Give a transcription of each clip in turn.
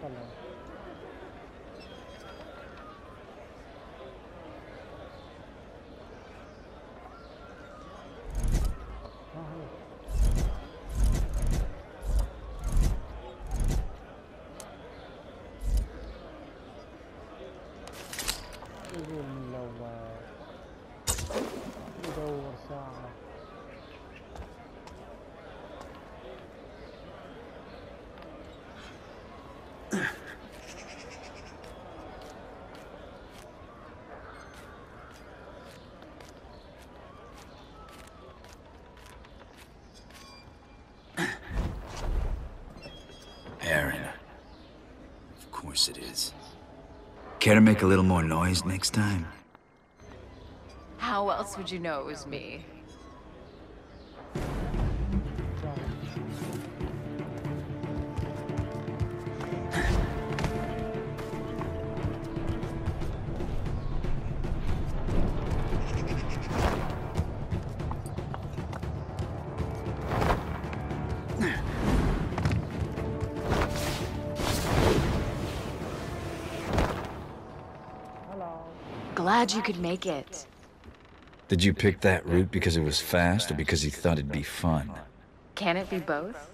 pala. It is. Care to make a little more noise next time? How else would you know it was me? Glad you could make it. Did you pick that route because it was fast or because you thought it'd be fun? Can it be both?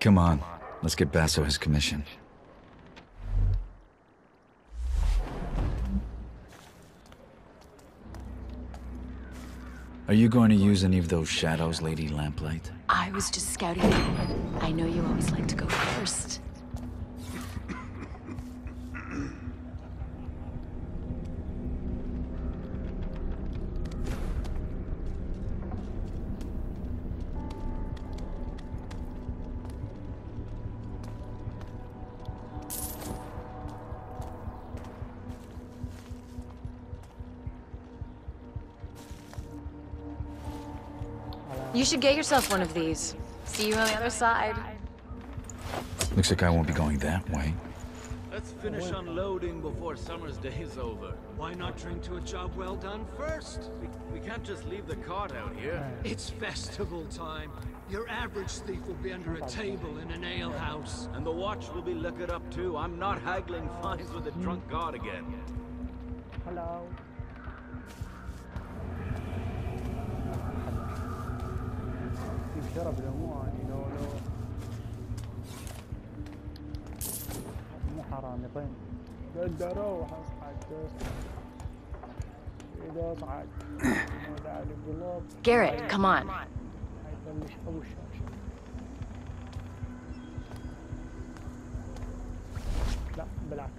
Come on, let's get Basso his commission. Are you going to use any of those shadows, Lady Lamplight? I was just scouting out. I know you always like to go first. You should get yourself one of these. See you on the other side. Looks like I won't be going that way. Let's finish unloading before summer's day is over. Why not drink to a job well done first? We can't just leave the cart out here. It's festival time. Your average thief will be under a table in an ale house. And the watch will be liquored up too. I'm not haggling fines with a drunk guard again. Hello. Shut up, don't want, you know, no. Garrett, come on.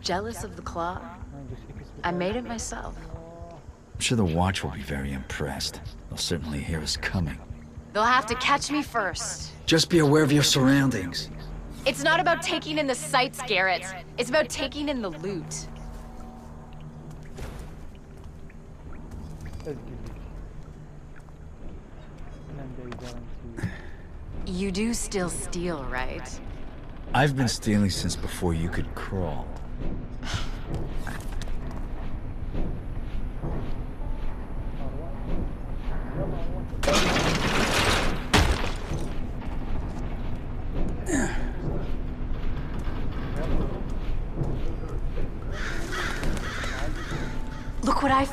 Jealous of the clock? I made it myself. I'm sure the watch will be very impressed. They'll certainly hear us coming. They'll have to catch me first. Just be aware of your surroundings. It's not about taking in the sights, Garrett. It's about taking in the loot. You do still steal, right? I've been stealing since before you could crawl.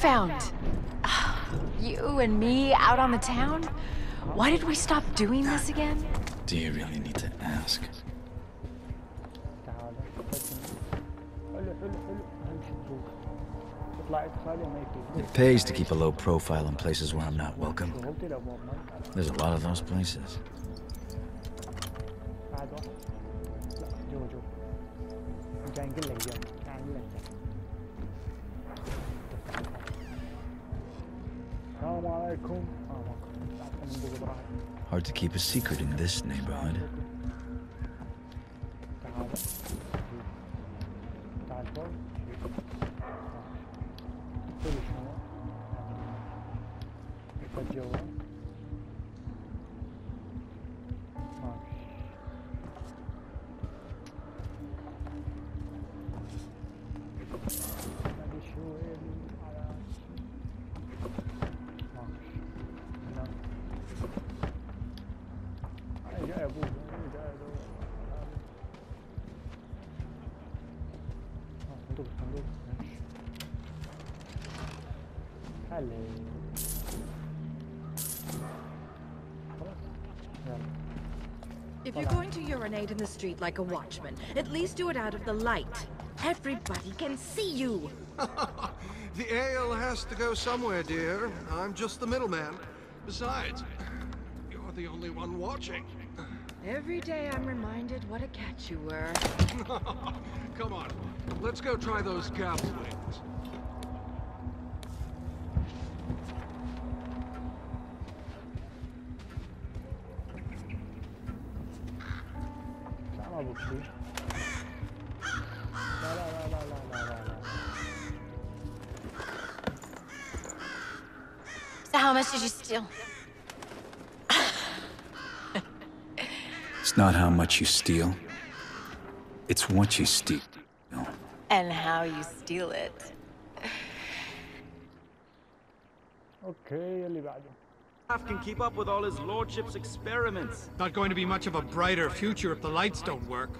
Found. You and me out on the town? Why did we stop doing this again? Do you really need to ask? It pays to keep a low profile in places where I'm not welcome. There's a lot of those places. Hard to keep a secret in this neighborhood. If you're going to urinate in the street like a watchman, at least do it out of the light. Everybody can see you. The ale has to go somewhere, dear. I'm just the middleman. Besides, you're the only one watching. Every day I'm reminded what a catch you were. Come on, let's go try those calf wings. So how much did you steal? It's not how much you steal. It's what you steal. And how you steal it. Okay, can keep up with all his lordship's experiments. Not going to be much of a brighter future if the lights don't work.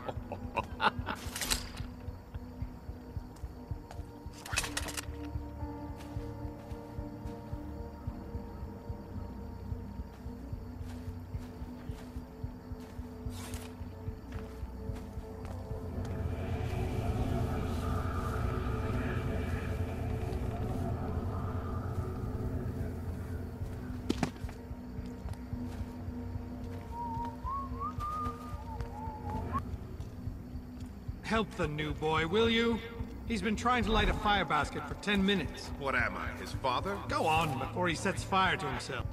Help the new boy, will you? He's been trying to light a fire basket for 10 minutes. What am I, his father? Go on before he sets fire to himself.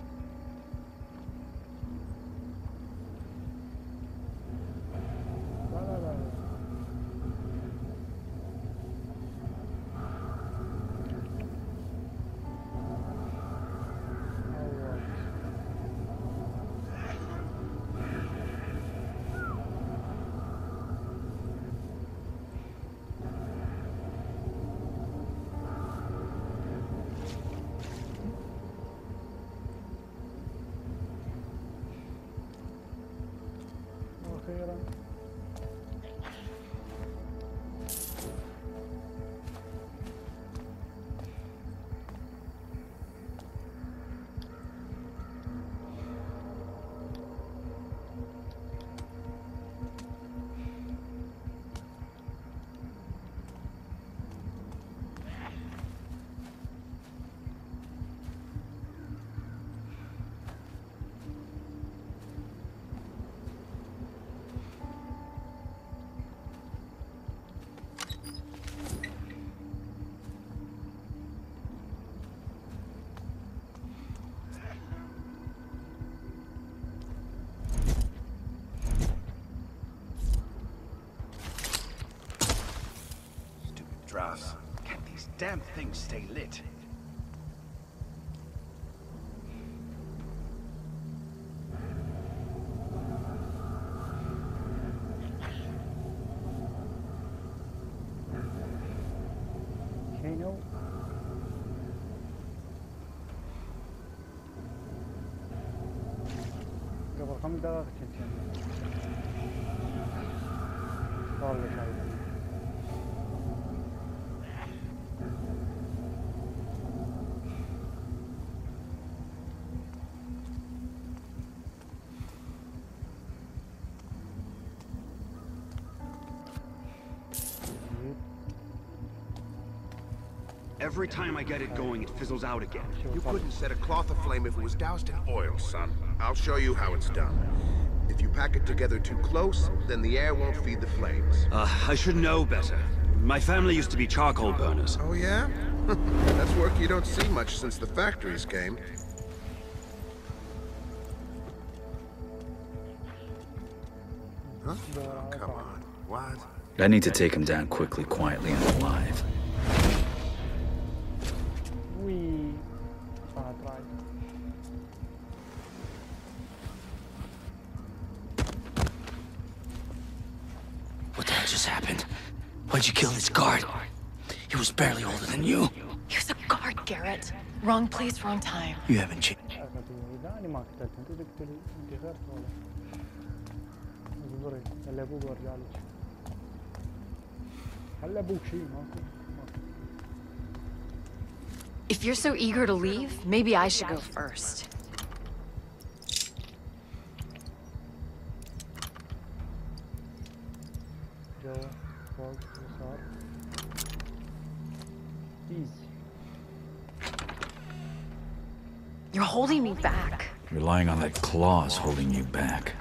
Drafts. Can these damn things stay lit? Every time I get it going, it fizzles out again. You couldn't set a cloth aflame if it was doused in oil, son. I'll show you how it's done. If you pack it together too close, then the air won't feed the flames. I should know better. My family used to be charcoal burners. Oh, yeah? That's work you don't see much since the factories came. Huh? Oh, come on. What? I need to take him down quickly, quietly, and alive. Wrong place, wrong time. You haven't changed. If you're so eager to leave, maybe I should go first. You're holding me back. Relying on that claw's holding you back.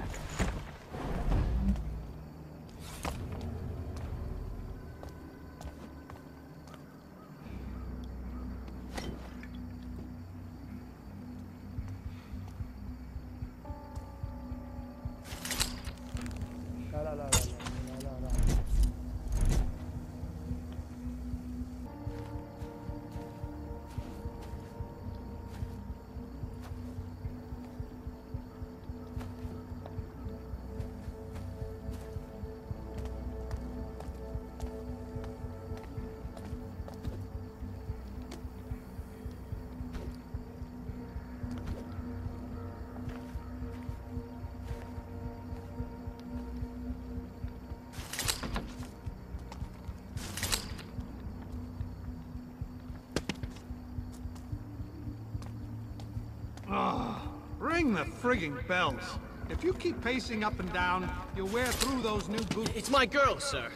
Frigging bells. If you keep pacing up and down, you'll wear through those new boots. It's my girl, sir.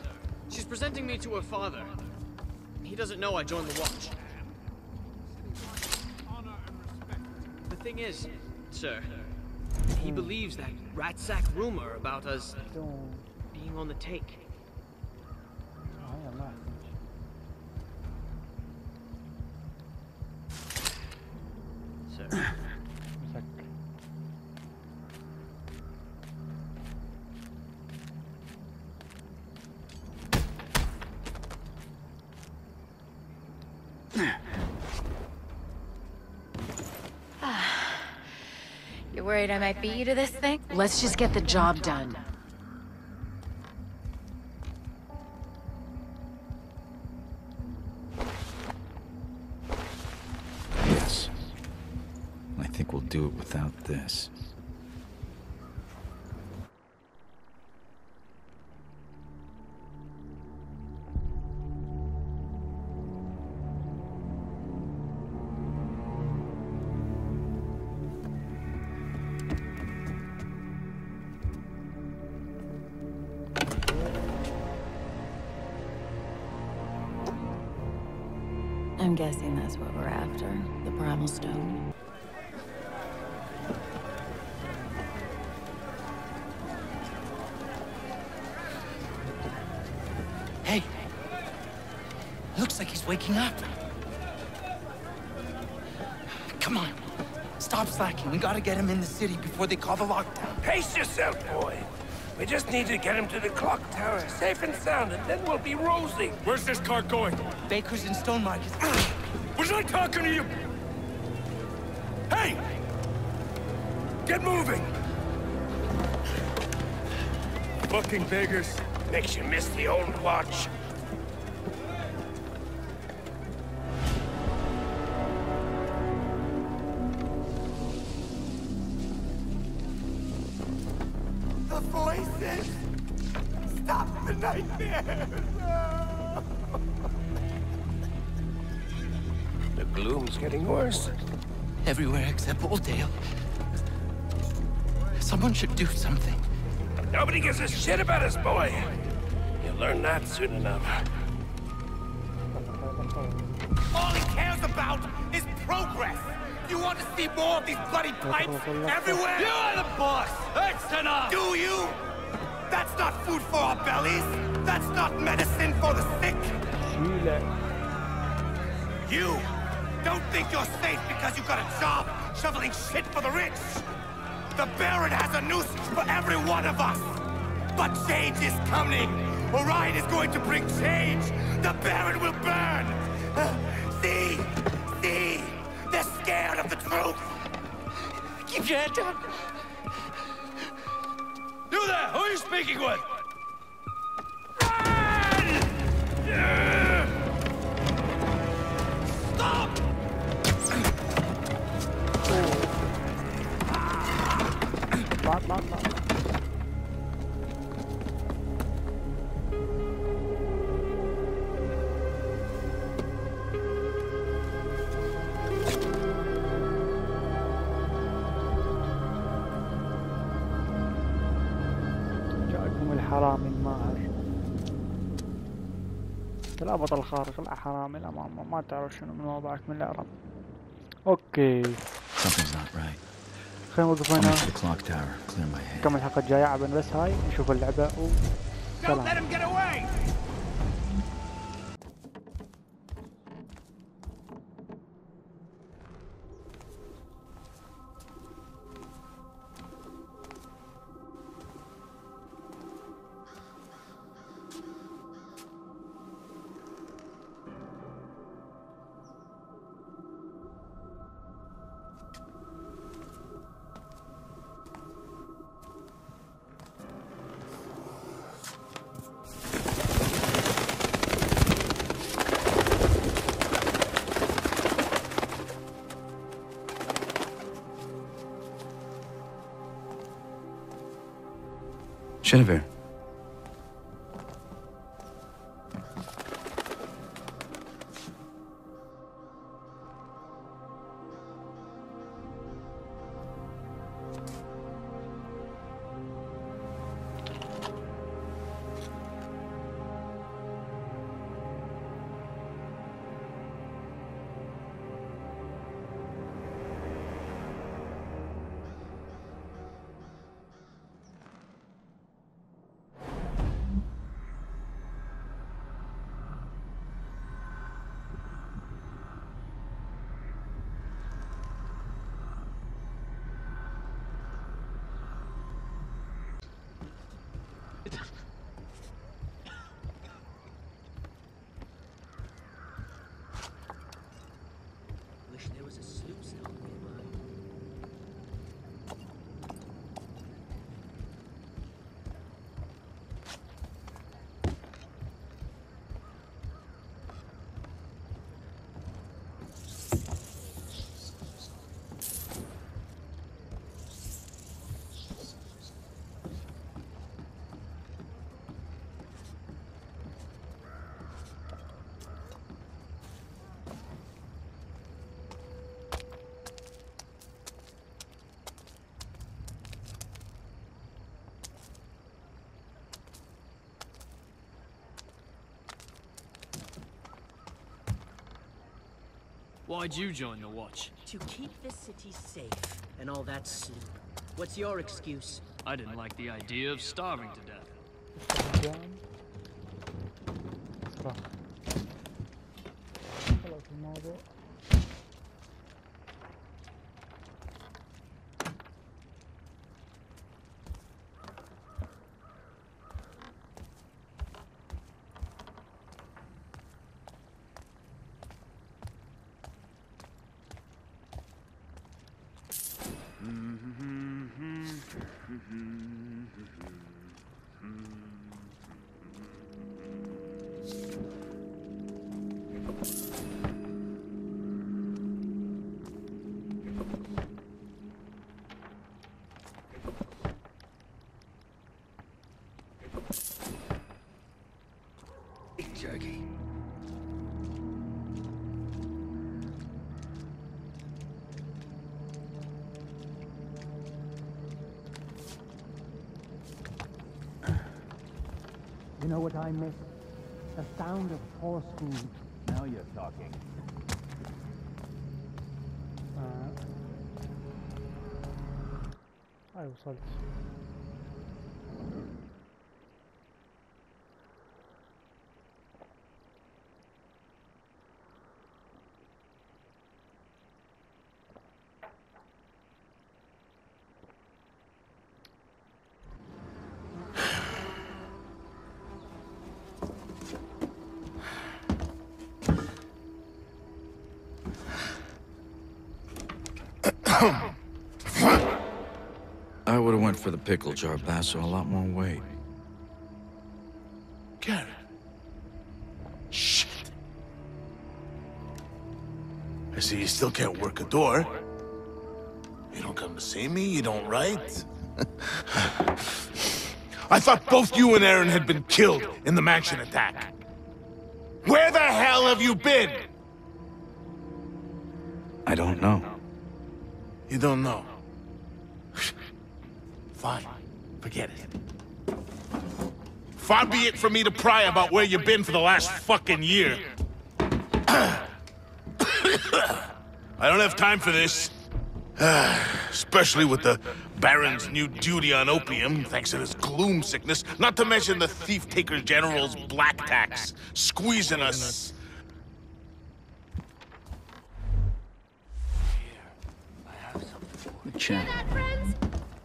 She's presenting me to her father. He doesn't know I joined the watch. The thing is, sir, he believes that ratsack rumor about us being on the take. Sir. Worried I might beat you to this thing? Let's just get the job done. Yes. I think we'll do it without this. I'm guessing that's what we're after, the primal stone. Hey! Looks like he's waking up. Come on, stop slacking. We gotta get him in the city before they call the lockdown. Pace yourself, boy. We just need to get him to the clock tower, safe and sound, and then we'll be rosy. Where's this car going? Bakers and Stone Markets. Was I talking to you? Hey! Get moving! Fucking beggars. Makes you miss the old watch. The gloom's getting worse. Everywhere except Oldale. Someone should do something. Nobody gives a shit about us, boy. You'll learn that soon enough. All he cares about is progress. You want to see more of these bloody pipes everywhere? You're the boss. That's enough. Do you? That's not food for our bellies. That's not medicine for the sick. You don't think you're safe because you got a job shoveling shit for the rich. The Baron has a noose for every one of us. But change is coming. Orion is going to bring change. The Baron will burn. See? They're scared of the truth. Keep your head down. You there! Who are you speaking with? Run! Stop! الحرامي الماهر، العبط الخارق، الحرامي، لا ما تعرف شنو من وضعك من العرب. اوكي. خلينا نوقف هنا. نكمل الحلقة الجاية عبنا بس هاي نشوف اللعبة وسلام. Jennifer. Why'd you join the watch? To keep the city safe and all that sleep. What's your excuse? I didn't like the idea of starving to death. You know what I miss? The sound of horse food. Now you're talking. I was sorry. I would have went for the pickle jar, Basso, a lot more weight. Karen. Shit. I see you still can't work a door. You don't come to see me, you don't write. I thought both you and Aaron had been killed in the mansion attack. Where the hell have you been? I don't know. You don't know. Fine. Forget it. Far be it for me to pry about where you've been for the last fucking year. I don't have time for this. Especially with the Baron's new duty on opium, thanks to this gloom sickness, not to mention the thief-taker general's black tax, squeezing us. Hear that, friends?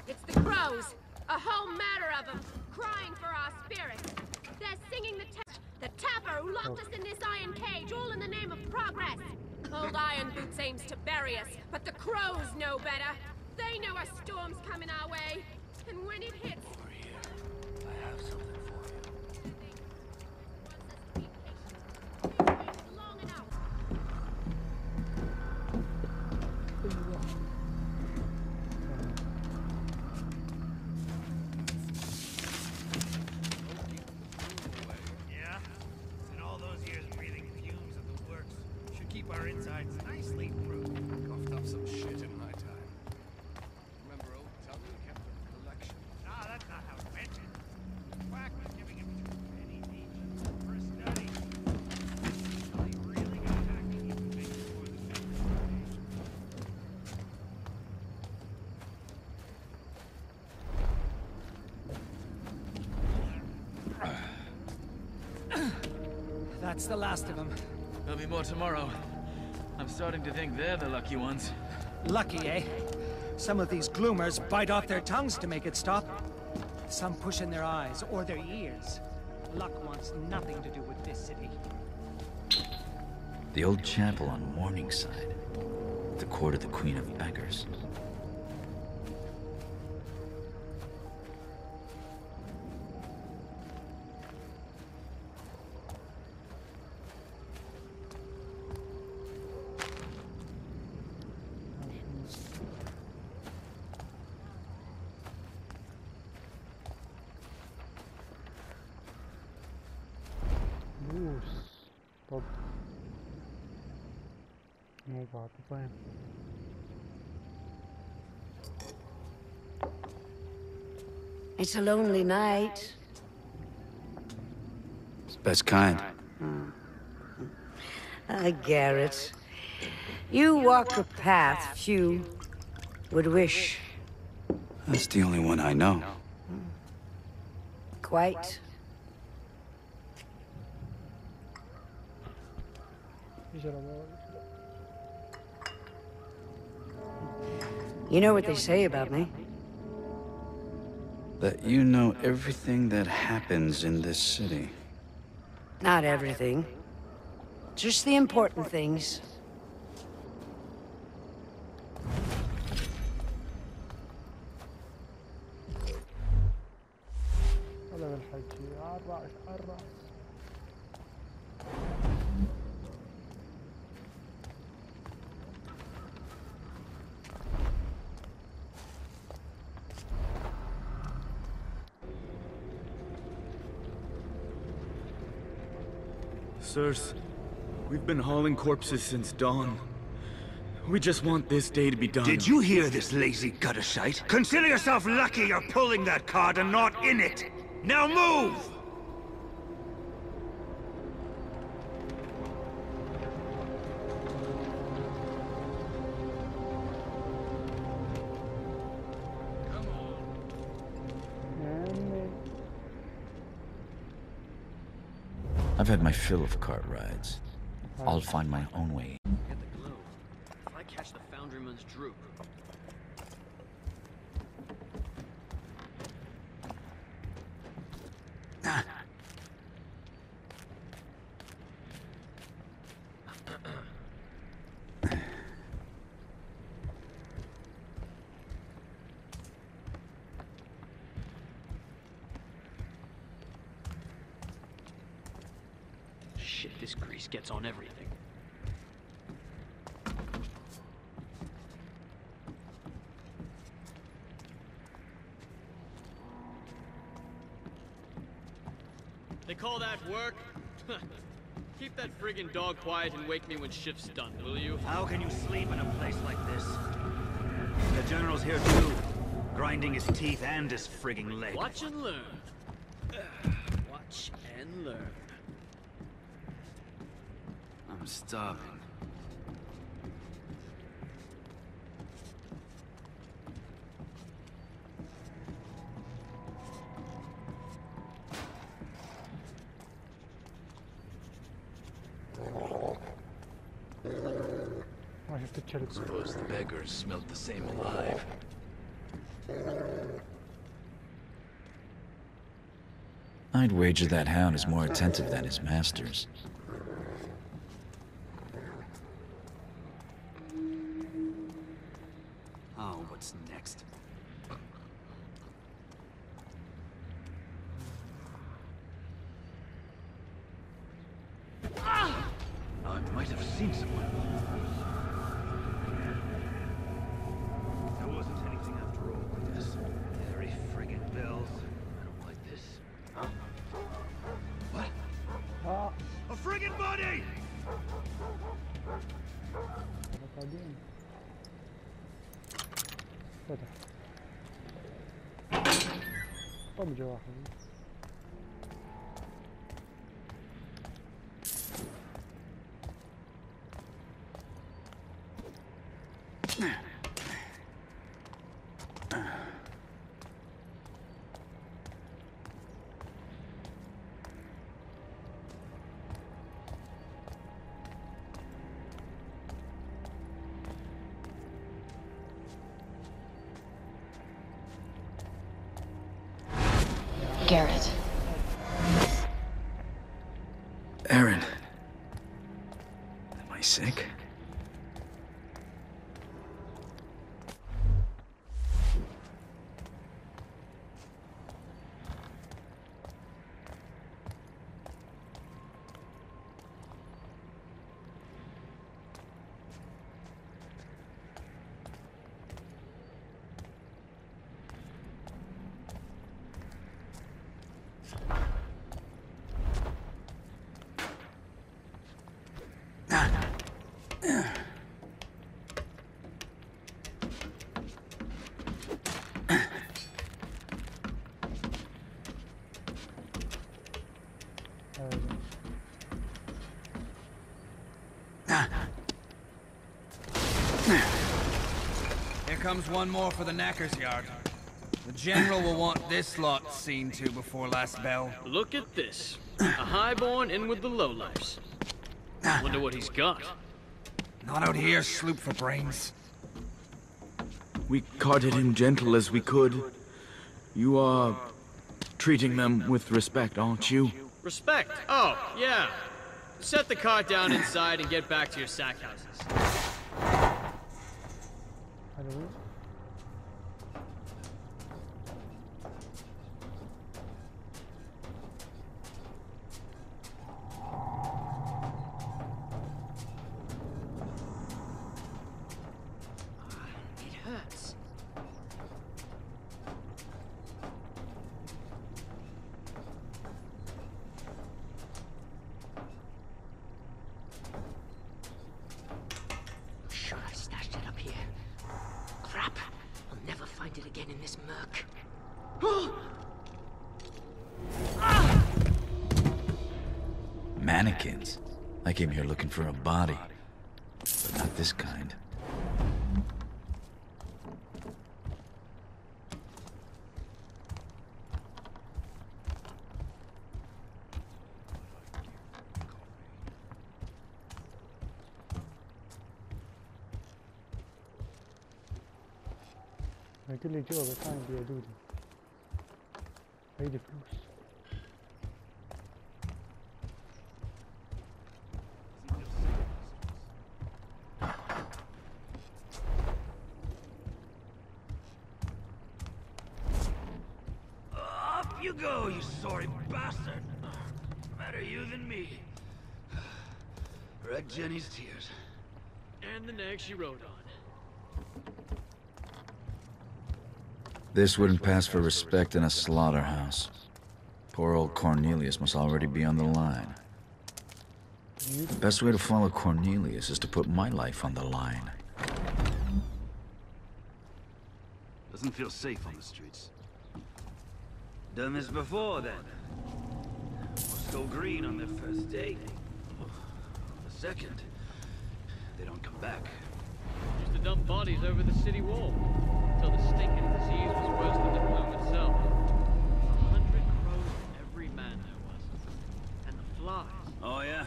It's the crows, a whole matter of them, crying for our spirits. They're singing the tapper who locked us in this iron cage, all in the name of progress. Old Iron Boots aims to bury us, but the crows know better. They know a storm's coming our way, and when it hits... Over here, I have something for you. Long enough. Yeah? And all those years breathing fumes of the works should keep our insides nicely proof. Coughed up some shit in my time. That's the last of them. There'll be more tomorrow. I'm starting to think they're the lucky ones. Lucky, eh? Some of these gloomers bite off their tongues to make it stop. Some push in their eyes or their ears. Luck wants nothing to do with this city. The old chapel on Morningside. The court of the Queen of Beggars. It's a lonely night. It's the best kind. Garrett, you walk a path few would wish. That's the only one I know. Quite. You know what they say about me? That you know everything that happens in this city. Not everything. Just the important things. Sirs, we've been hauling corpses since dawn. We just want this day to be done. Did you hear this, lazy guttershite? Consider yourself lucky you're pulling that card and not in it! Now move! I've had my fill of cart rides. I'll find my own way. Get the glow. If I catch the foundryman's droop. This grease gets on everything. They call that work? Keep that friggin' dog quiet and wake me when shift's done, will you? How can you sleep in a place like this? The general's here too, grinding his teeth and his friggin' leg. Watch and learn. Watch and learn. I'm starving. I have to kill it. Suppose the beggars smelt the same alive. I'd wager that hound is more attentive than his masters. Oh, what's next? Ah! I might have seen someone. Garrett. Aaron. Am I sick? Here comes one more for the knacker's yard. The general will want this lot seen to before last bell. Look at this. A highborn in with the lowlifes. Wonder what he's got. Not out here, sloop for brains. We carted him gentle as we could. You are treating them with respect, aren't you? Respect? Oh, yeah. Set the cart down inside and get back to your sack houses. Mannequins. I came here looking for a body, but not this kind. I can let you over time, dear dude. Pay the blues. Jenny's tears. And the nag she rode on. This wouldn't pass for respect in a slaughterhouse. Poor old Cornelius must already be on the line. The best way to follow Cornelius is to put my life on the line. Doesn't feel safe on the streets. Done this before, then. go green on their first date. The second, they don't come back. Used to dump bodies over the city wall until the stinking disease was worse than the plume itself. 100 crows every man there was, and the flies. Oh yeah.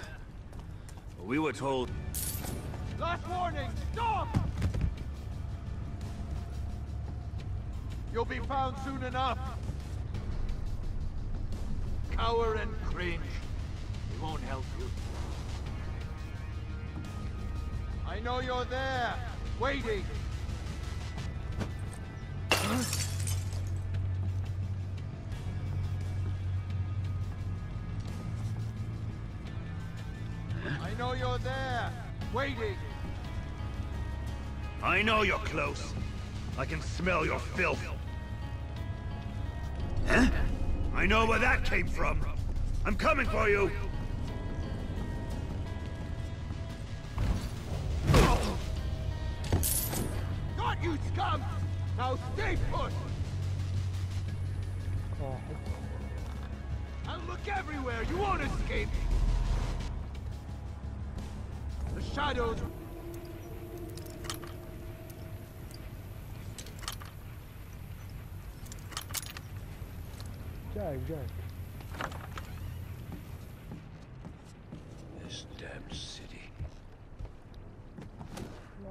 Well, we were told. Last warning, stop! You'll be found soon enough. Cower and cringe. It won't help you. I know you're there, waiting. Huh? I know you're there, waiting. I know you're close. I can smell your filth. Huh? I know where that came from. I'm coming for you. Got you, scum! Now stay put. I'll look everywhere. You won't escape. The shadows. This damn city.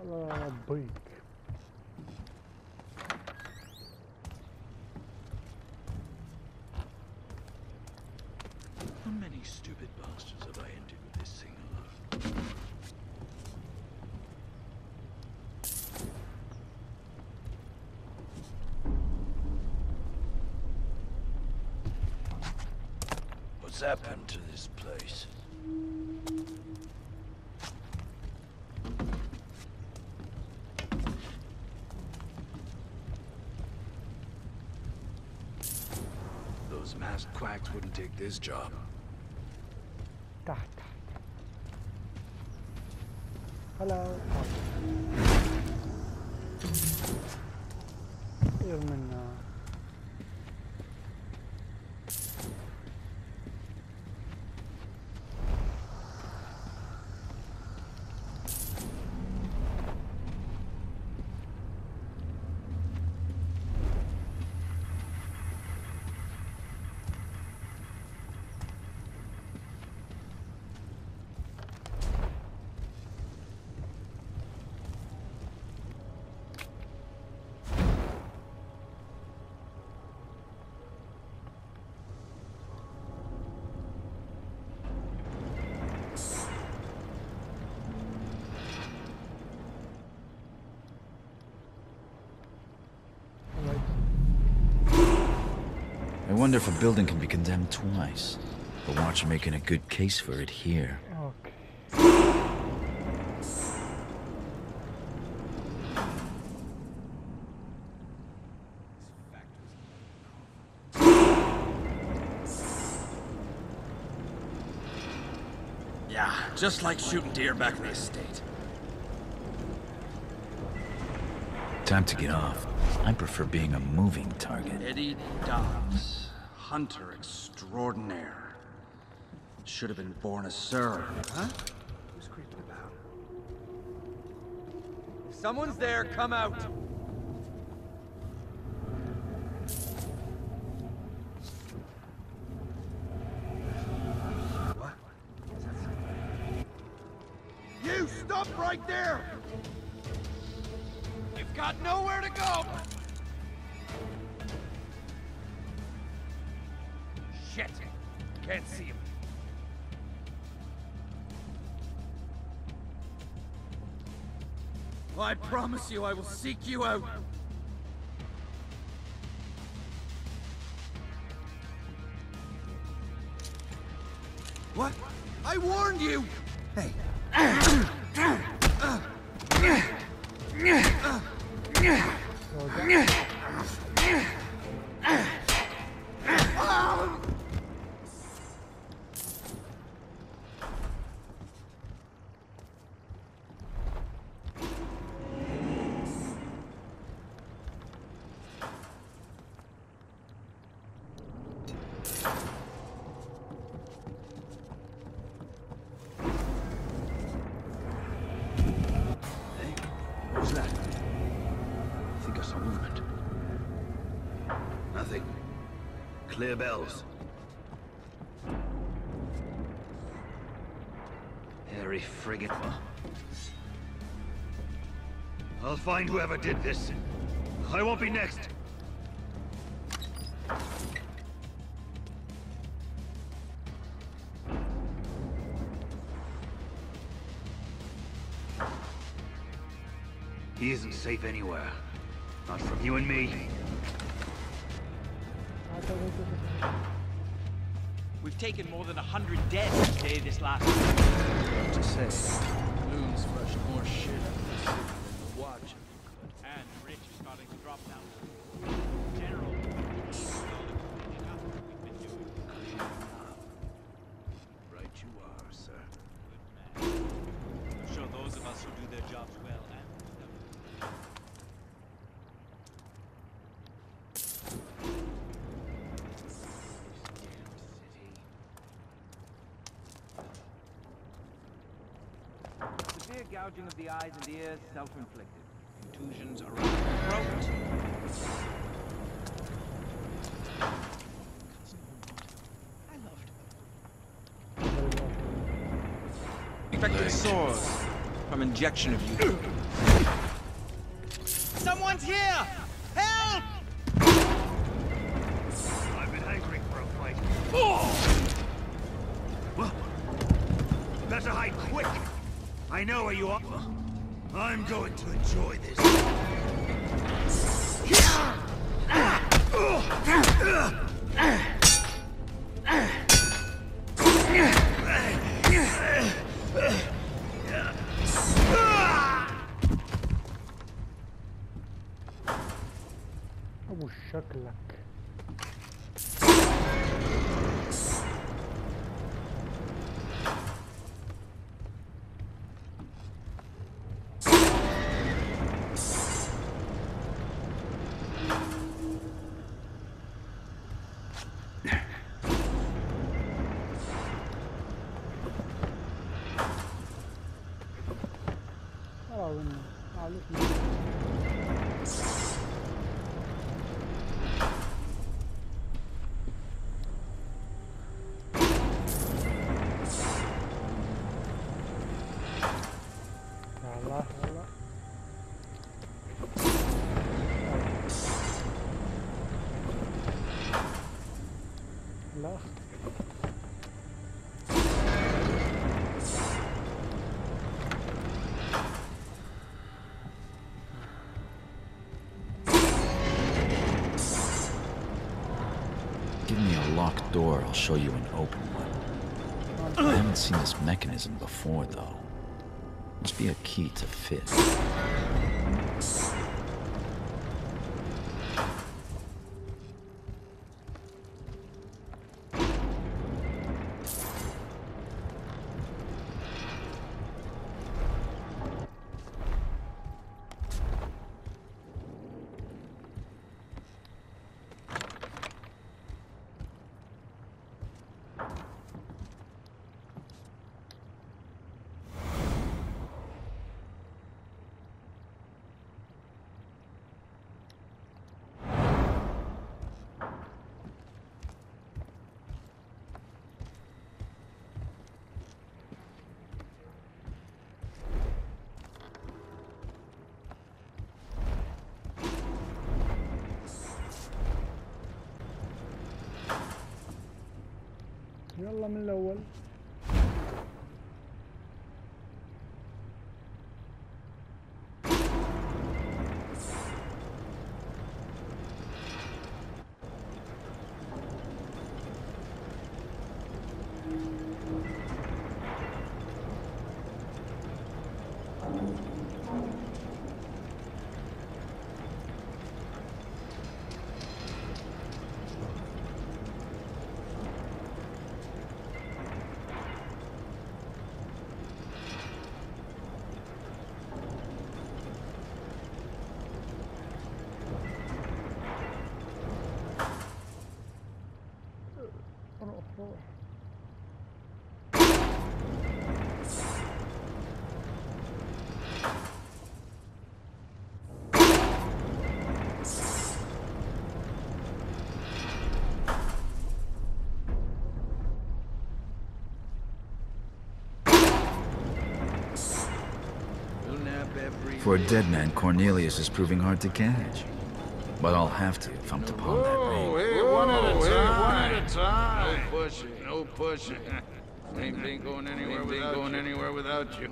What a break. How many stupid bastards have I ended with this thing alone? What's happened to this place? Those masked quacks wouldn't take this job. Hello. I wonder if a building can be condemned twice. But watch making a good case for it here. Yeah, just like shooting deer back in the estate. Time to get off. I prefer being a moving target. Eddie Dodds. Hunter extraordinaire. Should have been born a sir, huh? Who's creeping about? If someone's there, come out! What? You stop right there! You've got nowhere to go! Shit! Can't see him. Well, I promise you I will seek you out. What? I warned you! Hey. clear bells. Hairy frigate. I'll find whoever did this. I won't be next. He isn't safe anywhere. Not from you and me. We've taken more than 100 dead today this last week. To say, Loon's fresh more shit out of this the watch. And Rich is starting to drop down. General, we've been doing. Right you are, sir. Good man. I'm sure those of us who do their jobs well. Gouging of the eyes and ears, self-inflicted. Intrusions around the throat. I loved them. Infected sores from injection of you. Someone's here! Help! I've been hungry for a fight. Oh! Well, better hide quick. I know where you are. I'm going to enjoy this. Oh, shuck luck. Door, I'll show you an open one. I haven't seen this mechanism before, though. Must be a key to fit. يلا من الأول. For a dead man, Cornelius is proving hard to catch. But I'll have to if I'm to pawn that ring. Hey, one at a time. No pushing. Ain't going anywhere without you.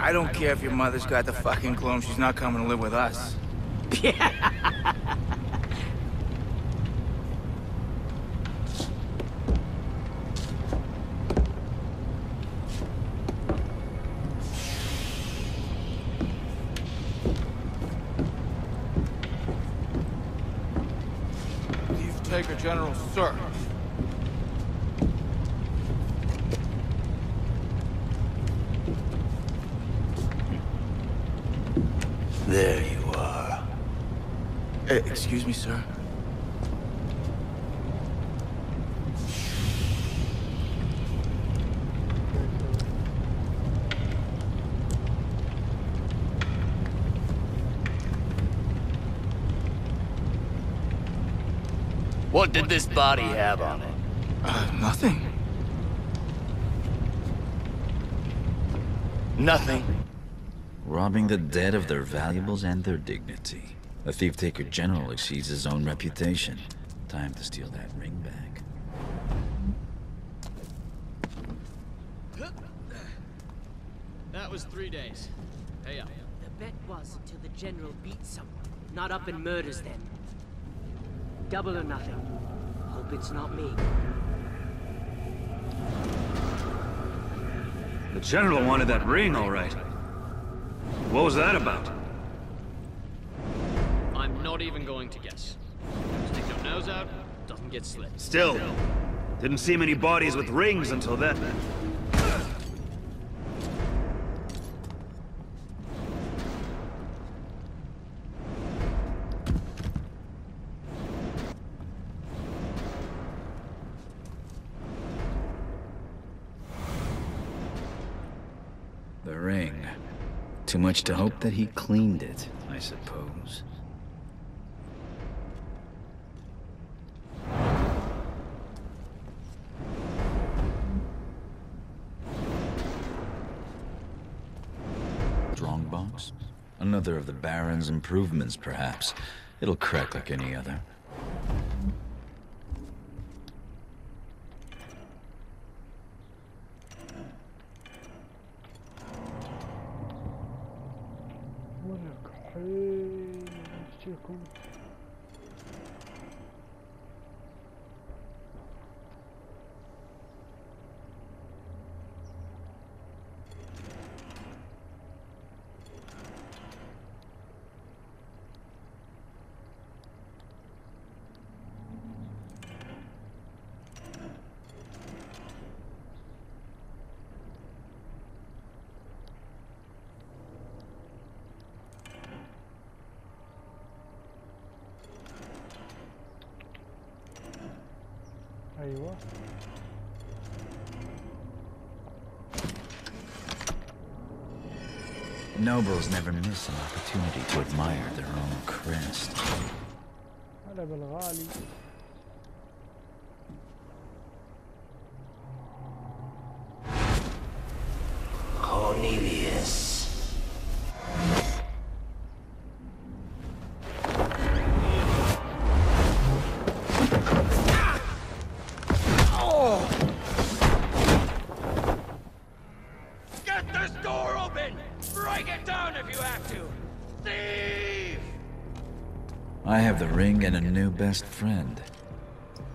I don't care if your mother's got the fucking clone, she's not coming to live with us. Yeah. Take a general search. There you are. Excuse me, sir. What did this body have on it? Nothing. Nothing. Robbing the dead of their valuables and their dignity. A thief-taker general exceeds his own reputation. Time to steal that ring back. That was 3 days. Pay up. The bet was until the general beats someone, not up and murders them. Double or nothing. Hope it's not me. The general wanted that ring, all right. What was that about? I'm not even going to guess. Stick your nose out, doesn't get slit. Still, didn't see many bodies with rings until then. Too much to hope that he cleaned it, I suppose. Strongbox? Another of the Baron's improvements, perhaps. It'll crack like any other. Nobles never miss an opportunity to admire their own crest. Cornelius. Get this door open! Break it down if you have to! Thief! I have the ring and a new best friend.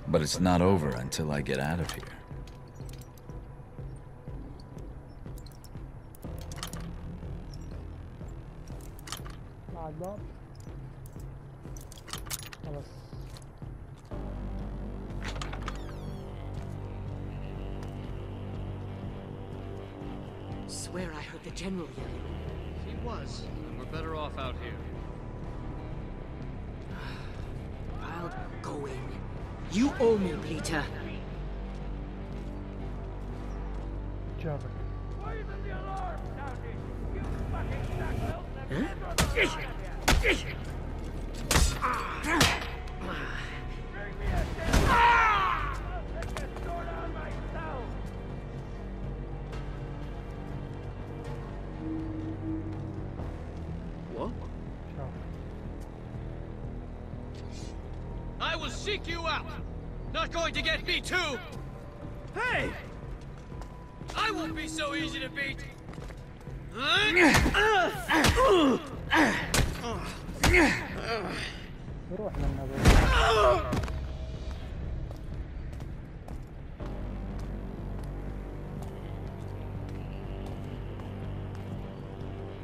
But it's not over until I get out of here. Swear I heard the general yelling. He was, and we're better off out here. I'll go in. You owe me, Peter. I will seek you out. Not going to get beat too. Hey! I won't be so easy to beat.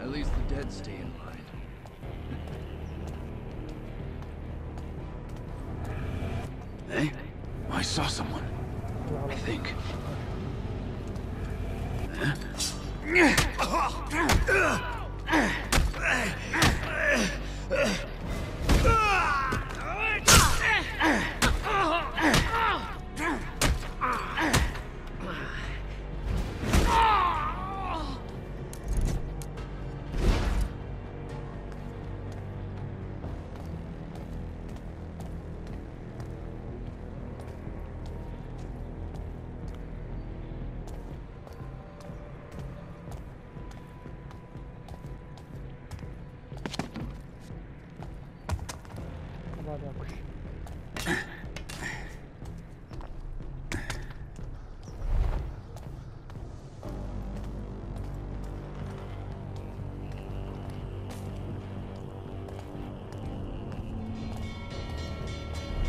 At least the dead stay in line. Hey, I saw someone. I think.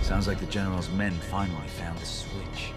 Sounds like the General's men finally found the switch.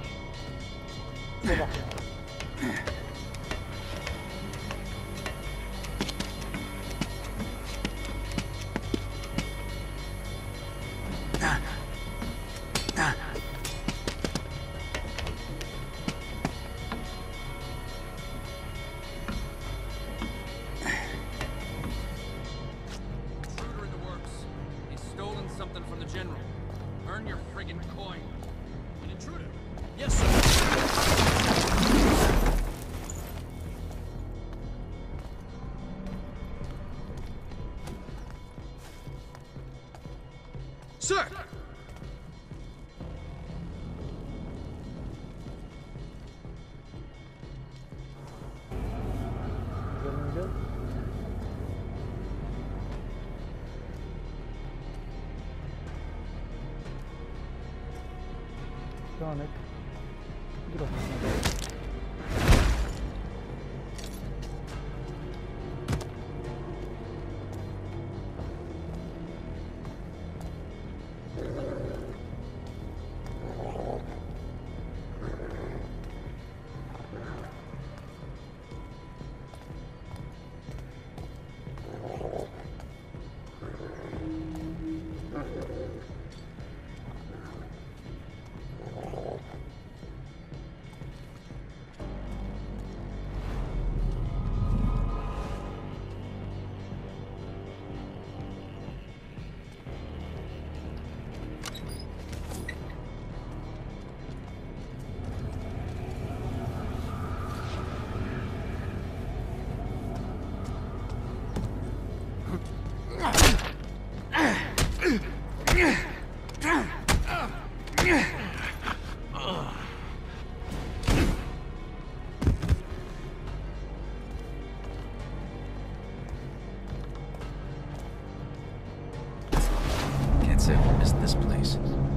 Can't say I missed this place.